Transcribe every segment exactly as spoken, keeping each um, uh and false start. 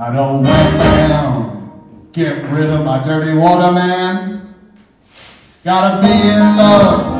I don't want down. Get rid of my dirty water, man. Gotta be in love.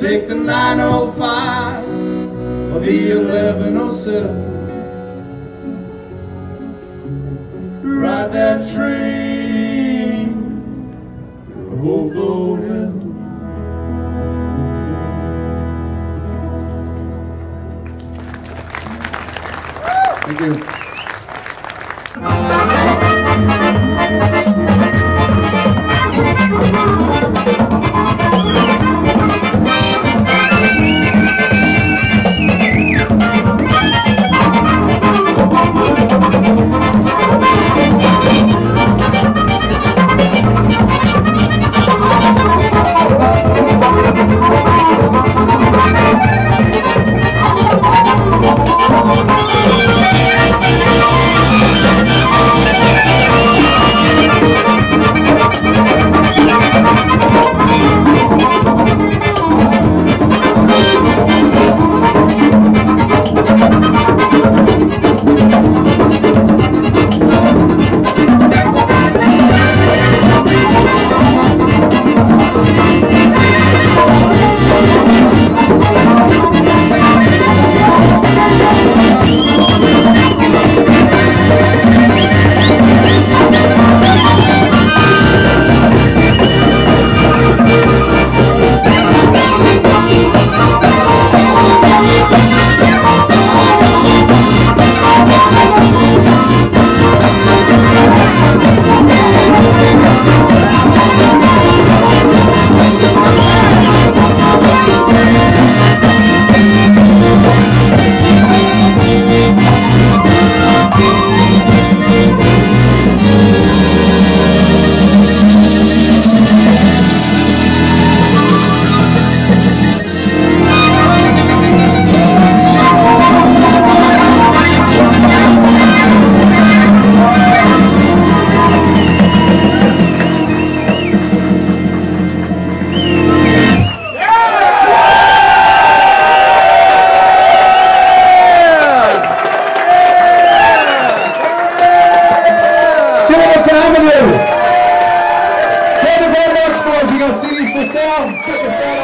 Take the nine oh five or the eleven oh seven. Ride that train to hobo hell. Thank you. Oh, Avenue. Play the Red Box Boys. You gonna see these for sale? Check us out.